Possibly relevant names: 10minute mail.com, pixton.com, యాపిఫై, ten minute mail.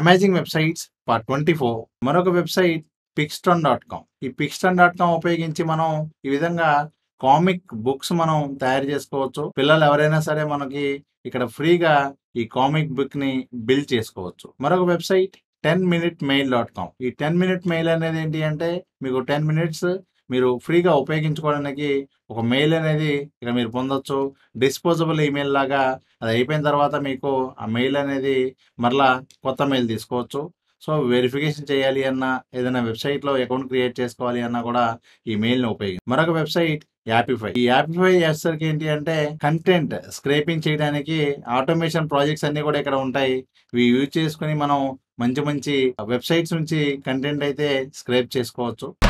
Amazing Websites Part 24. మరొక website pixton.com. ఈ pixton.com ఉపయోగించి మనం ఈ విధంగా కామిక్ బుక్స్ మనం తయారు చేసుకోవచ్చు. పిల్లలు ఎవరైనా సరే మనకి ఇక్కడ ఫ్రీగా ఈ కామిక్ బుక్ ని బిల్డ్ చేసుకోవచ్చు. మరొక వెబ్సైట్ 10minute mail.com. ఈ 10 minute mail అనేది ఏంటి అంటే మీకు 10 minutes మీరు ఫ్రీగా ఉపయోగించుకోవడానికి ఒక మెయిల్ అనేది ఇక్కడ మీరు పొందొచ్చు. డిస్పోజబుల్ ఈమెయిల్ లాగా అది అయిపోయిన తర్వాత మీకు ఆ మెయిల్ అనేది మరలా కొత్త మెయిల్ తీసుకోవచ్చు. సో వెరిఫికేషన్ చేయాలి అన్న ఏదైనా వెబ్సైట్లో అకౌంట్ క్రియేట్ చేసుకోవాలి అన్నా కూడా ఈ మెయిల్ని ఉపయోగించి మరొక వెబ్సైట్ యాపిఫై. ఈ యాపిఫై చేసేసరికి ఏంటి అంటే కంటెంట్ స్క్రేపింగ్ చేయడానికి ఆటోమేషన్ ప్రాజెక్ట్స్ అన్ని కూడా ఇక్కడ ఉంటాయి. ఇవి యూజ్ చేసుకుని మనం మంచి వెబ్సైట్స్ నుంచి కంటెంట్ అయితే స్క్రేప్ చేసుకోవచ్చు.